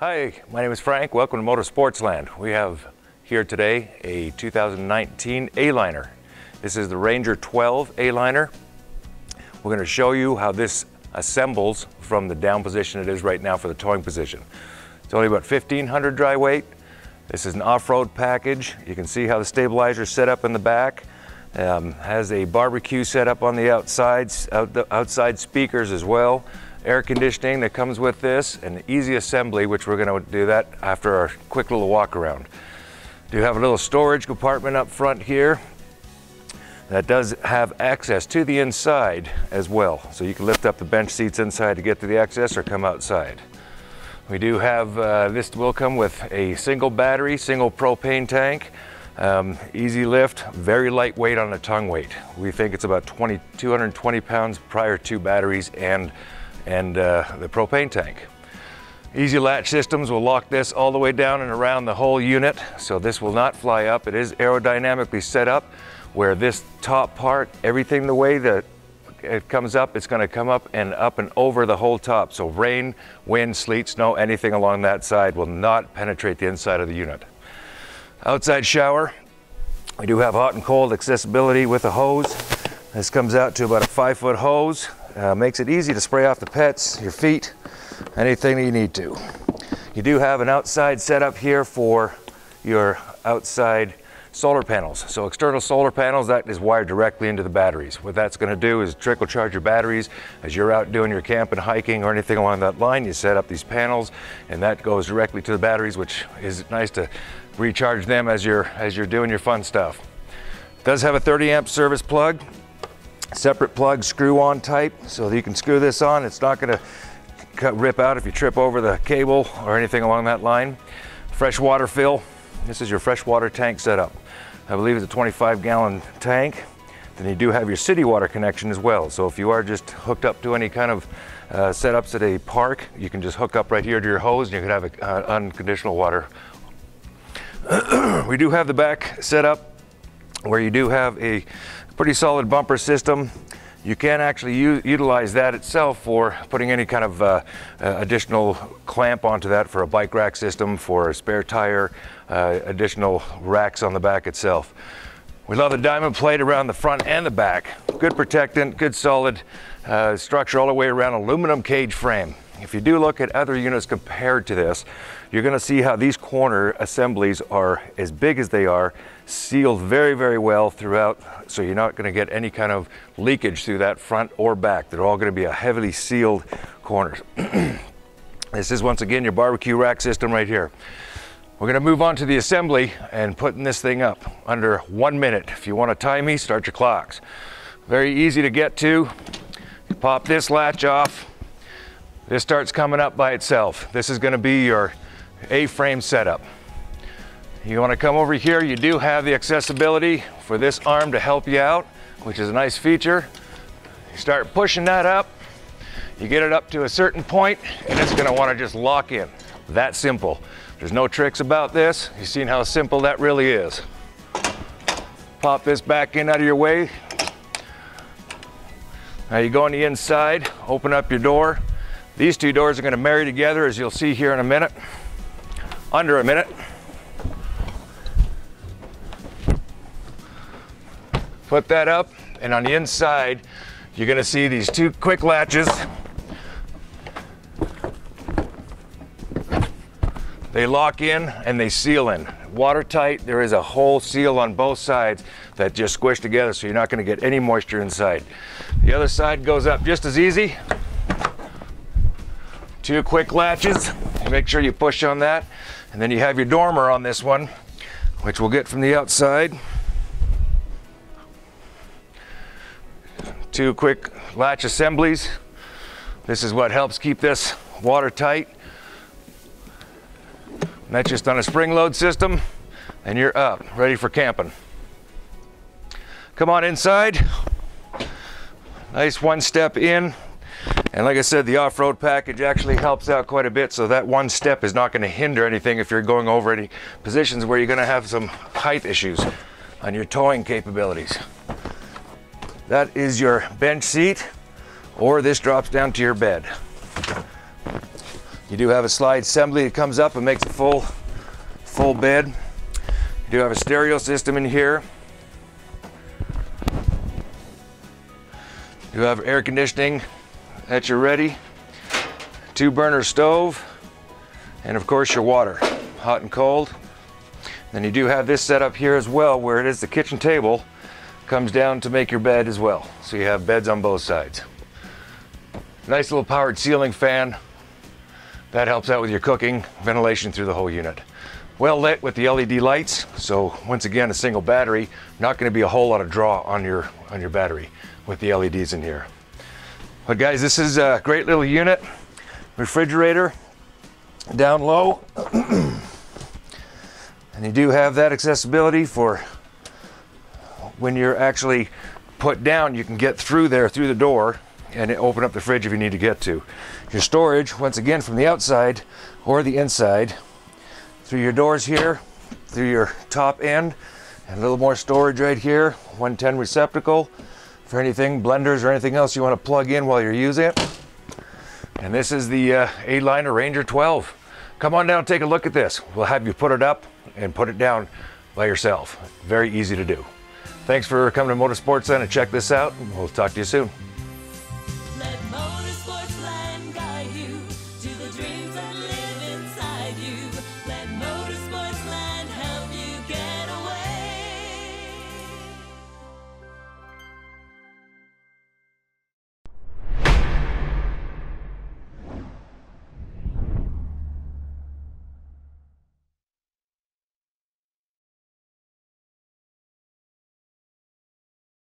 Hi, my name is Frank. Welcome to Motor Sportsland. We have here today a 2019 Aliner. This is the Ranger 12 Aliner. We're going to show you how this assembles from the down position it is right now for the towing position. It's only about 1,500 dry weight. This is an off-road package. You can see how the stabilizer is set up in the back. Has a barbecue set up on the outside speakers as well. Air conditioning that comes with this, and easy assembly, which we're going to do that after our quick little walk around. Do have a little storage compartment up front here that does have access to the inside as well, so you can lift up the bench seats inside to get to the access or come outside. We do have this will come with a single battery, single propane tank, easy lift, very lightweight on the tongue weight. We think it's about 220 pounds prior to batteries and the propane tank. Easy latch systems will lock this all the way down and around the whole unit, so this will not fly up. It is aerodynamically set up where this top part, everything the way that it comes up, it's going to come up and over the whole top, so rain, wind, sleet, snow, anything along that side will not penetrate the inside of the unit. Outside shower, we do have hot and cold accessibility with a hose. This comes out to about a 5-foot hose. Makes it easy to spray off the pets, your feet, anything that you need to. You do have an outside setup here for your outside solar panels. So external solar panels, that is wired directly into the batteries. What that's going to do is trickle charge your batteries as you're out doing your camp and hiking or anything along that line. You set up these panels and that goes directly to the batteries, which is nice to recharge them as you're doing your fun stuff. It does have a 30 amp service plug. Separate plug, screw-on type, so that you can screw this on. It's not going to rip out if you trip over the cable or anything along that line. Fresh water fill. This is your fresh water tank setup. I believe it's a 25-gallon tank. Then you do have your city water connection as well. So if you are just hooked up to any kind of setups at a park, you can just hook up right here to your hose and you can have unconditional water. We do have the back setup where you do have a pretty solid bumper system. You can actually utilize that itself for putting any kind of additional clamp onto that for a bike rack system, for a spare tire, additional racks on the back itself. We love the diamond plate around the front and the back. Good protectant, good solid structure all the way around, aluminum cage frame. If you do look at other units compared to this, you're going to see how these corner assemblies are as big as they are, sealed very, very well throughout, so you're not going to get any kind of leakage through that front or back. They're all going to be a heavily sealed corners. This is once again your barbecue rack system right here. We're going to move on to the assembly and putting this thing up under 1 minute. If you want to time me, start your clocks. Very easy to get to. Pop this latch off. This starts coming up by itself. This is going to be your A-frame setup. You want to come over here, you do have the accessibility for this arm to help you out, which is a nice feature. You start pushing that up, you get it up to a certain point, and it's going to want to just lock in. That simple. There's no tricks about this. You've seen how simple that really is. Pop this back in out of your way. Now you go on the inside, open up your door. These two doors are going to marry together, as you'll see here in a minute, under a minute. Put that up, and on the inside, you're going to see these two quick latches. They lock in and they seal in. Watertight, there is a whole seal on both sides that just squish together, so you're not going to get any moisture inside. The other side goes up just as easy. Two quick latches, make sure you push on that, and then you have your dormer on this one, which we'll get from the outside. Two quick latch assemblies. This is what helps keep this watertight. And that's just on a spring load system, and you're up, ready for camping. Come on inside. Nice one step in. And like I said, the off-road package actually helps out quite a bit, so that one step is not going to hinder anything if you're going over any positions where you're going to have some height issues on your towing capabilities. That is your bench seat, or this drops down to your bed. You do have a slide assembly that comes up and makes a full bed. You do have a stereo system in here. You have air conditioning at your ready, 2-burner stove, and of course your water, hot and cold. Then you do have this set up here as well, where it is the kitchen table comes down to make your bed as well. So you have beds on both sides. Nice little powered ceiling fan. That helps out with your cooking, ventilation through the whole unit. Well lit with the LED lights, so once again a single battery, not going to be a whole lot of draw on your battery with the LEDs in here. But guys, this is a great little unit. Refrigerator down low. And you do have that accessibility for when you're actually put down, you can get through there, through the door, and open up the fridge if you need to get to. Your storage, once again, from the outside or the inside, through your doors here, through your top end, and a little more storage right here, 110 receptacle for anything, blenders or anything else you want to plug in while you're using it. And this is the Aliner Ranger 12. Come on down and take a look at this. We'll have you put it up and put it down by yourself. Very easy to do. Thanks for coming to Motor Sportsland and check this out. We'll talk to you soon. Let Motor Sportsland guide you to the dreams that live.